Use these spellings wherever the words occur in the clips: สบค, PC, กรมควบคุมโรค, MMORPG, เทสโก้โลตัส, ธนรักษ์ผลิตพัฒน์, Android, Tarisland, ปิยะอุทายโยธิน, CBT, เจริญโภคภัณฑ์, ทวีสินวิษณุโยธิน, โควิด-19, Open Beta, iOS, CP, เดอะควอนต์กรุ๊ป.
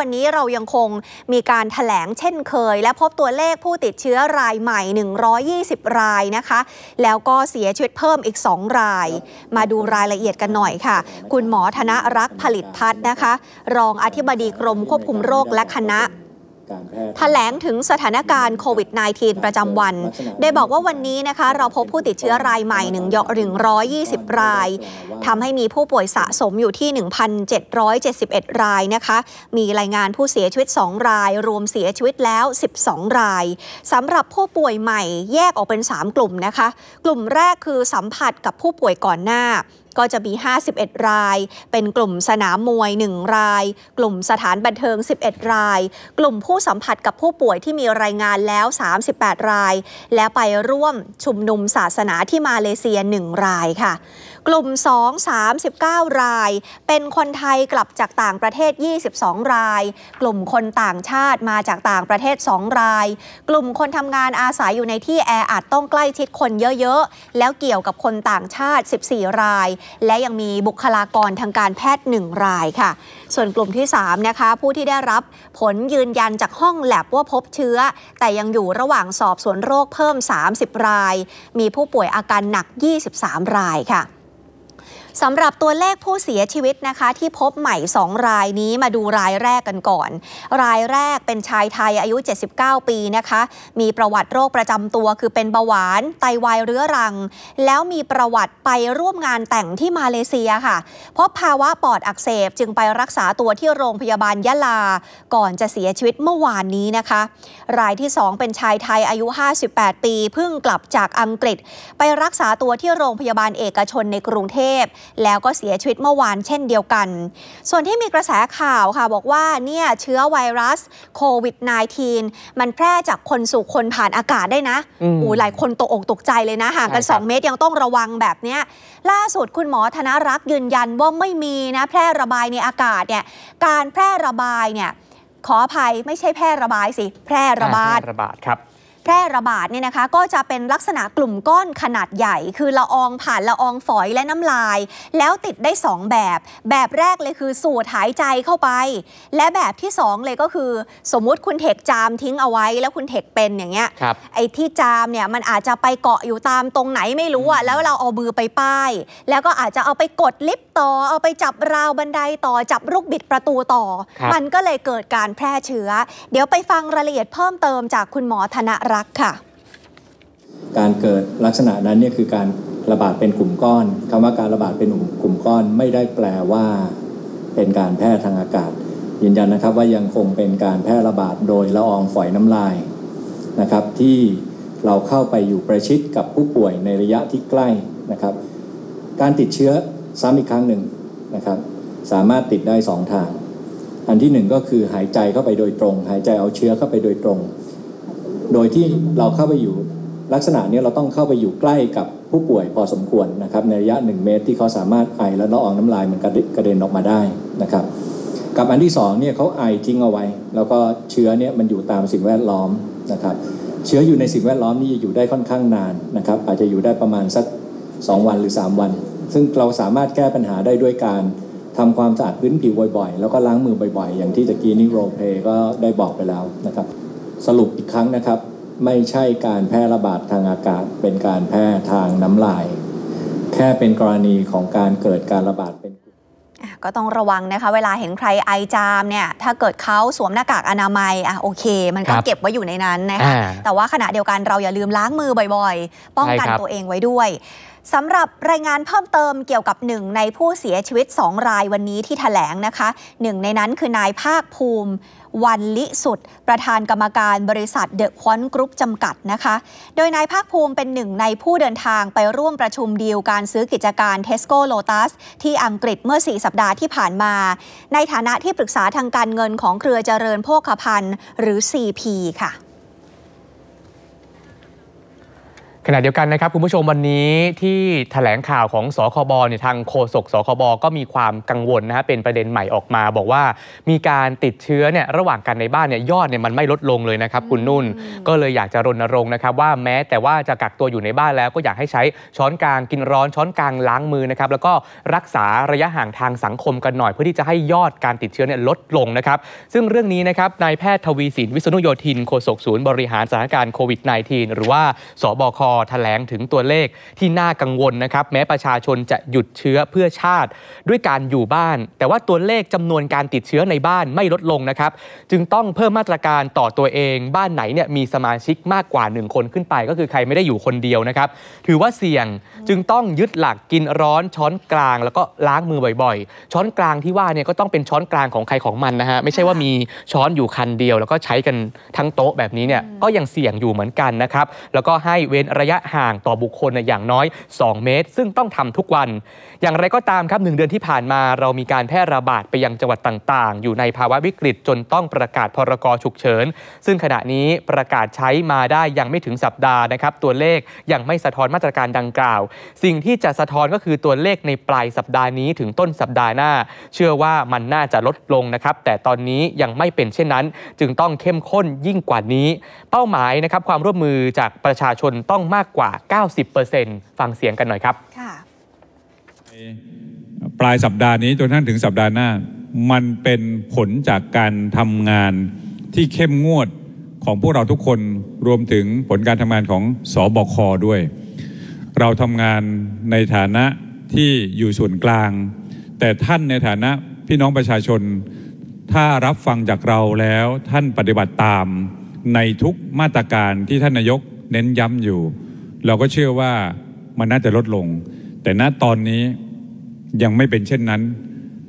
วันนี้เรายังคงมีการแถลงเช่นเคยและพบตัวเลขผู้ติดเชื้อรายใหม่120รายนะคะแล้วก็เสียชีวิตเพิ่มอีก2รายมาดูรายละเอียดกันหน่อยค่ะคุณหมอธนรักษ์ผลิตพัฒน์นะคะรองอธิบดีกรมควบคุมโรคและคณะแถลงถึงสถานการณ์โควิด -19 ประจำวันได้บอกว่าวันนี้นะคะเราพบผู้ติดเชื้อรายใหม่120รายทำให้มีผู้ป่วยสะสมอยู่ที่ 1,771 รายนะคะมีรายงานผู้เสียชีวิต2รายรวมเสียชีวิตแล้ว12รายสำหรับผู้ป่วยใหม่แยกออกเป็น3กลุ่มนะคะกลุ่มแรกคือสัมผัสกับผู้ป่วยก่อนหน้าก็จะมี51รายเป็นกลุ่มสนามมวย1รายกลุ่มสถานบันเทิง11รายกลุ่มผู้สัมผัสกับผู้ป่วยที่มีรายงานแล้ว38รายและไปร่วมชุมนุมศาสนาที่มาเลเซีย1รายค่ะกลุ่ม2 39รายเป็นคนไทยกลับจากต่างประเทศ22รายกลุ่มคนต่างชาติมาจากต่างประเทศ2รายกลุ่มคนทำงานอาศัยอยู่ในที่แออัดต้องใกล้ชิดคนเยอะๆแล้วเกี่ยวกับคนต่างชาติ14รายและยังมีบุคลากรทางการแพทย์1รายค่ะส่วนกลุ่มที่3นะคะผู้ที่ได้รับผลยืนยันจากห้องแลบว่าพบเชื้อแต่ยังอยู่ระหว่างสอบสวนโรคเพิ่ม30รายมีผู้ป่วยอาการหนัก23รายค่ะสำหรับตัวเลขผู้เสียชีวิตนะคะที่พบใหม่2รายนี้มาดูรายแรกกันก่อนรายแรกเป็นชายไทยอายุ79ปีนะคะมีประวัติโรคประจำตัวคือเป็นเบาหวานไตวายเรื้อรังแล้วมีประวัติไปร่วมงานแต่งที่มาเลเซียค่ะพบภาวะปอดอักเสบจึงไปรักษาตัวที่โรงพยาบาลยะลาก่อนจะเสียชีวิตเมื่อวานนี้นะคะรายที่2เป็นชายไทยอายุ58ปีเพิ่งกลับจากอังกฤษไปรักษาตัวที่โรงพยาบาลเอกชนในกรุงเทพแล้วก็เสียชีวิตเมื่อวานเช่นเดียวกันส่วนที่มีกระแสข่าวค่ะบอกว่าเนี่ยเชื้อไวรัสโควิด -19 มันแพร่จากคนสู่คนผ่านอากาศได้นะหลายคนตกอกตกใจเลยนะห่างกัน2เมตรยังต้องระวังแบบเนี้ยล่าสุดคุณหมอธนรักษ์ยืนยันว่าไม่มีนะแพร่ระบายในอากาศเนี่ยการแพร่ระบายเนี่ยขออภัยไม่ใช่แพร่ระบายสิแพร่ระบาดครับแพร่ระบาดเนี่ยนะคะก็จะเป็นลักษณะกลุ่มก้อนขนาดใหญ่คือละอองผ่านละอองฝอยและน้ำลายแล้วติดได้2แบบแรกเลยคือสูดหายใจเข้าไปและแบบที่2เลยก็คือสมมุติคุณเทกจามทิ้งเอาไว้แล้วคุณเทกเป็นอย่างเงี้ยไอ้ที่จามเนี่ยมันอาจจะไปเกาะอยู่ตามตรงไหนไม่รู้อ่ะแล้วเราเอามือไปป้ายแล้วก็อาจจะเอาไปกดลิฟต์ต่อเอาไปจับราวบันไดต่อจับลูกบิดประตูต่อมันก็เลยเกิดการแพร่เชื้อเดี๋ยวไปฟังรายละเอียดเพิ่มเติมจากคุณหมอธนรักษ์การเกิดลักษณะนั้นเนี่ยคือการระบาดเป็นกลุ่มก้อนคำว่าการระบาดเป็นกลุ่มก้อนไม่ได้แปลว่าเป็นการแพร่ทางอากาศยืนยันนะครับว่ายังคงเป็นการแพร่ระบาดโดยละอองฝอยน้ำลายนะครับที่เราเข้าไปอยู่ประชิดกับผู้ป่วยในระยะที่ใกล้นะครับการติดเชื้อซ้ำอีกครั้งหนึ่งนะครับสามารถติดได้2ทางอันที่1ก็คือหายใจเข้าไปโดยตรงหายใจเอาเชื้อเข้าไปโดยตรงโดยที่เราเข้าไปอยู่ลักษณะนี้เราต้องเข้าไปอยู่ใกล้กับผู้ป่วยพอสมควรนะครับในระยะ1เมตรที่เขาสามารถไอและละอองน้ำลายมันกระเด็นออกมาได้นะครับกับอันที่2เนี่ยเขาไอทิ้งเอาไว้แล้วก็เชื้อเนี่ยมันอยู่ตามสิ่งแวดล้อมนะครับเชื้ออยู่ในสิ่งแวดล้อมนี่อยู่ได้ค่อนข้างนานนะครับอาจจะอยู่ได้ประมาณสัก2วันหรือ3วันซึ่งเราสามารถแก้ปัญหาได้ด้วยการทำความสะอาดพื้นผิวบ่อยๆแล้วก็ล้างมือบ่อยๆอย่างที่ตะกี้นี่โรเพก็ได้บอกไปแล้วนะครับสรุปอีกครั้งนะครับไม่ใช่การแพร่ระบาดทางอากาศเป็นการแพร่ทางน้ำลายแค่เป็นกรณีของการเกิดการระบาดเป็นก็ต้องระวังนะคะเวลาเห็นใครไอจามเนี่ยถ้าเกิดเขาสวมหน้ากากอนามัยอ่ะโอเคมันก็เก็บไว้อยู่ในนั้นนะคะแต่ว่าขณะเดียวกันเราอย่าลืมล้างมือบ่อยๆป้องกันตัวเองไว้ด้วยสำหรับรายงานเพิ่มเติมเกี่ยวกับ1ในผู้เสียชีวิต2รายวันนี้ที่แถลงนะคะ1ในนั้นคือนายภาคภูมิวันลิสุดประธานกรรมการบริษัทเดอะควอนต์กรุ๊ปจำกัดนะคะโดยนายภาคภูมิเป็น1ในผู้เดินทางไปร่วมประชุมดีลการซื้อกิจการเทสโก้โลตัสที่อังกฤษเมื่อ4สัปดาห์ที่ผ่านมาในฐานะที่ปรึกษาทางการเงินของเครือเจริญโภคภัณฑ์หรือ CP ค่ะ ขณะเดียวกันนะครับคุณผู้ชมวันนี้ที่แถลงข่าวของสคบเนี่ยทางโฆษกสคบก็มีความกังวลนะฮะเป็นประเด็นใหม่ออกมาบอกว่ามีการติดเชื้อเนี่ยระหว่างกันในบ้านเนี่ยยอดเนี่ยมันไม่ลดลงเลยนะครับคุณนุ่นก็เลยอยากจะรณรงค์นะครับว่าแม้แต่ว่าจะกักตัวอยู่ในบ้านแล้วก็อยากให้ใช้ช้อนกลางกินร้อนช้อนกลางล้างมือนะครับแล้วก็รักษาระยะห่างทางสังคมกันหน่อยเพื่อที่จะให้ยอดการติดเชื้อเนี่ยลดลงนะครับซึ่งเรื่องนี้นะครับนายแพทย์ทวีสินวิษณุโยธินโฆษกศูนย์บริหารสถานการณ์โควิด -19 หรือว่าสบคแถลงถึงตัวเลขที่น่ากังวลนะครับแม้ประชาชนจะหยุดเชื้อเพื่อชาติด้วยการอยู่บ้านแต่ว่าตัวเลขจำนวนการติดเชื้อในบ้านไม่ลดลงนะครับจึงต้องเพิ่มมาตรการต่อตัวเองบ้านไหนเนี่ยมีสมาชิกมากกว่า1คนขึ้นไปก็คือใครไม่ได้อยู่คนเดียวนะครับถือว่าเสี่ยงจึงต้องยึดหลักกินร้อนช้อนกลางแล้วก็ล้างมือบ่อยๆช้อนกลางที่ว่าเนี่ยก็ต้องเป็นช้อนกลางของใครของมันนะฮะไม่ใช่ว่ามีช้อนอยู่คันเดียวแล้วก็ใช้กันทั้งโต๊ะแบบนี้เนี่ยก็ยังเสี่ยงอยู่เหมือนกันนะครับแล้วก็ให้เว้นระยะห่างต่อบุคคลอย่างน้อย2เมตรซึ่งต้องทำทุกวันอย่างไรก็ตามครับ1เดือนที่ผ่านมาเรามีการแพร่ระบาดไปยังจังหวัดต่างๆอยู่ในภาวะวิกฤตจนต้องประกาศพรกฉุกเฉินซึ่งขณะนี้ประกาศใช้มาได้ยังไม่ถึงสัปดาห์นะครับตัวเลขยังไม่สะท้อนมาตรการดังกล่าวสิ่งที่จะสะท้อนก็คือตัวเลขในปลายสัปดาห์นี้ถึงต้นสัปดาห์หน้าเชื่อว่ามันน่าจะลดลงนะครับแต่ตอนนี้ยังไม่เป็นเช่นนั้นจึงต้องเข้มข้นยิ่งกว่านี้เป้าหมายนะครับความร่วมมือจากประชาชนต้องมากกว่า 90% ฟังเสียงกันหน่อยครับปลายสัปดาห์นี้จนถึงสัปดาห์หน้ามันเป็นผลจากการทำงานที่เข้มงวดของพวกเราทุกคนรวมถึงผลการทำงานของสบคด้วยเราทำงานในฐานะที่อยู่ส่วนกลางแต่ท่านในฐานะพี่น้องประชาชนถ้ารับฟังจากเราแล้วท่านปฏิบัติตามในทุกมาตรการที่ท่านนายกเน้นย้ำอยู่เราก็เชื่อว่ามันน่าจะลดลงแต่ณตอนนี้ยังไม่เป็นเช่นนั้น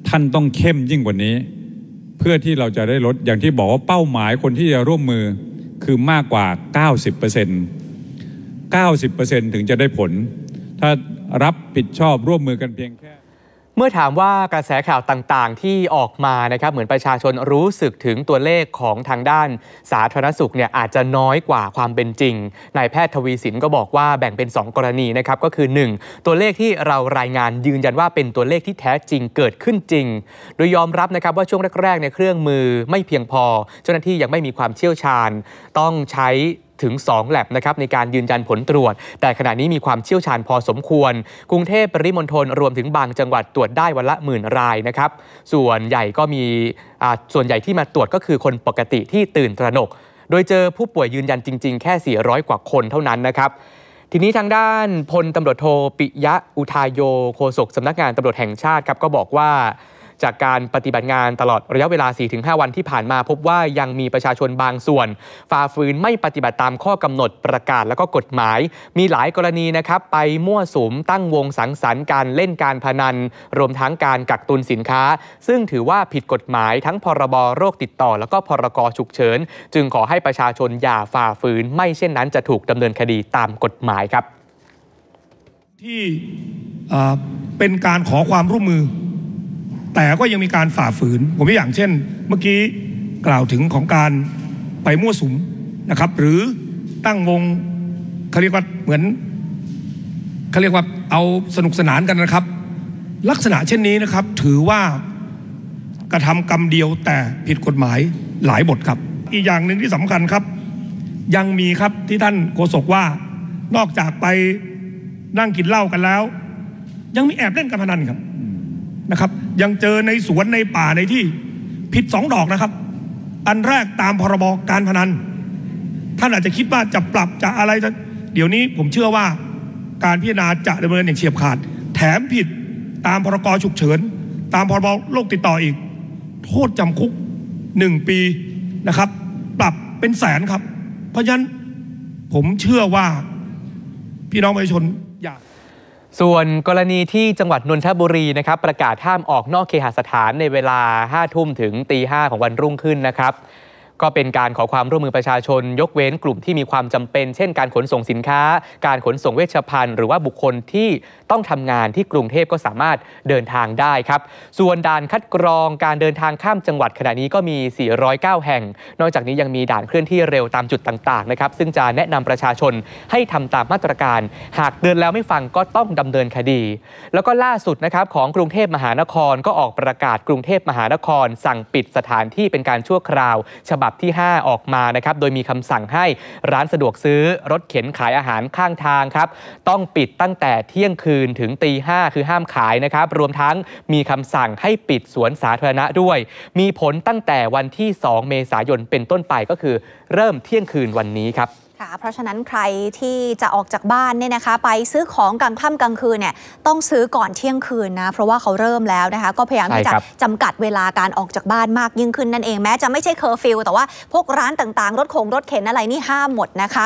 ท่านต้องเข้มยิ่งกว่านี้เพื่อที่เราจะได้ลดอย่างที่บอกว่าเป้าหมายคนที่จะร่วมมือคือมากกว่า 90% 90% ถึงจะได้ผลถ้ารับผิดชอบร่วมมือกันเพียงแค่เมื่อถามว่ากระแสข่าวต่างๆที่ออกมานะครับเหมือนประชาชนรู้สึกถึงตัวเลขของทางด้านสาธารณสุขเนี่ยอาจจะน้อยกว่าความเป็นจริงนายแพทย์ทวีสินก็บอกว่าแบ่งเป็น2กรณีนะครับก็คือ1ตัวเลขที่เรารายงานยืนยันว่าเป็นตัวเลขที่แท้จริงเกิดขึ้นจริงโดยยอมรับนะครับว่าช่วงแรกๆในเครื่องมือไม่เพียงพอเจ้าหน้าที่ยังไม่มีความเชี่ยวชาญต้องใช้ถึง2 แลบนะครับในการยืนยันผลตรวจแต่ขณะนี้มีความเชี่ยวชาญพอสมควรกรุงเทพปริมณฑลรวมถึงบางจังหวัดตรวจได้วันละ10,000 รายนะครับส่วนใหญ่ที่มาตรวจก็คือคนปกติที่ตื่นตระหนกโดยเจอผู้ป่วยยืนยันจริงๆแค่400กว่าคนเท่านั้นนะครับทีนี้ทางด้านพลตำรวจโทปิยะอุทายโยโฆษกสำนักงานตำรวจแห่งชาติครับก็บอกว่าจากการปฏิบัติงานตลอดระยะเวลา 4-5 วันที่ผ่านมาพบว่ายังมีประชาชนบางส่วนฝ่าฝืนไม่ปฏิบัติตามข้อกำหนดประกาศและก็กฎหมายมีหลายกรณีนะครับไปมั่วสุมตั้งวงสังสรรค์การเล่นการพนันรวมทั้งการกักตุนสินค้าซึ่งถือว่าผิดกฎหมายทั้งพรบโรคติดต่อและก็พรกฉุกเฉินจึงขอให้ประชาชนอย่าฝ่าฝืนไม่เช่นนั้นจะถูกดำเนินคดีตามกฎหมายครับที่เป็นการขอความร่วมมือแต่ก็ยังมีการฝ่าฝืนผมอย่างเช่นเมื่อกี้กล่าวถึงของการไปมั่วสุมนะครับหรือตั้งวงเขาเรียกว่าเหมือนเขาเรียกว่าเอาสนุกสนานกันนะครับลักษณะเช่นนี้นะครับถือว่ากระทำกรรมเดียวแต่ผิดกฎหมายหลายบทครับอีกอย่างหนึ่งที่สำคัญครับยังมีครับที่ท่านโฆษกว่านอกจากไปนั่งกินเหล้ากันแล้วยังมีแอบเล่นการพนันครับนะครับยังเจอในสวนในป่าในที่ผิด2 ดอกนะครับอันแรกตามพรบการพนันท่านอาจจะคิดว่าจะปรับจะอะไรเดี๋ยวนี้ผมเชื่อว่าการพิจารณาจะดำเนินอย่างเฉียบขาดแถมผิดตามพรกฉุกเฉินตามพรบโรคติดต่ออีกโทษจำคุก1 ปีนะครับปรับเป็นแสนครับเพราะฉะนั้นผมเชื่อว่าพี่น้องประชาชนอยากส่วนกรณีที่จังหวัดนนทบุรีนะครับประกาศห้ามออกนอกเคหสถานในเวลา 5 ทุ่มถึง 5:00 น.ของวันรุ่งขึ้นนะครับ ก็เป็นการขอความร่วมมือประชาชนยกเว้นกลุ่มที่มีความจำเป็นเช่นการขนส่งสินค้าการขนส่งเวชภัณฑ์หรือว่าบุคคลที่ต้องทำงานที่กรุงเทพก็สามารถเดินทางได้ครับส่วนด่านคัดกรองการเดินทางข้ามจังหวัดขณะนี้ก็มี409แห่งนอกจากนี้ยังมีด่านเคลื่อนที่เร็วตามจุดต่างๆนะครับซึ่งจะแนะนำประชาชนให้ทำตามมาตรการหากเดินแล้วไม่ฟังก็ต้องดำเนินคดีแล้วก็ล่าสุดนะครับของกรุงเทพมหานครก็ออกประกาศกรุงเทพมหานครสั่งปิดสถานที่เป็นการชั่วคราวฉบับที่5ออกมานะครับโดยมีคำสั่งให้ร้านสะดวกซื้อรถเข็นขายอาหารข้างทางครับต้องปิดตั้งแต่เที่ยงคืนถึงตี 5คือห้ามขายนะครับรวมทั้งมีคำสั่งให้ปิดสวนสาธารณะด้วยมีผลตั้งแต่วันที่2 เมษายนเป็นต้นไปก็คือเริ่มเที่ยงคืนวันนี้ครับเพราะฉะนั้นใครที่จะออกจากบ้านเนี่ยนะคะไปซื้อของกลางค่ำกลางคืนเนี่ยต้องซื้อก่อนเที่ยงคืนนะเพราะว่าเขาเริ่มแล้วนะคะก็พยายามที่จะจำกัดเวลาการออกจากบ้านมากยิ่งขึ้นนั่นเองแม้จะไม่ใช่เคอร์ฟิวแต่ว่าพวกร้านต่างๆรถเข็นอะไรนี่ห้ามหมดนะคะ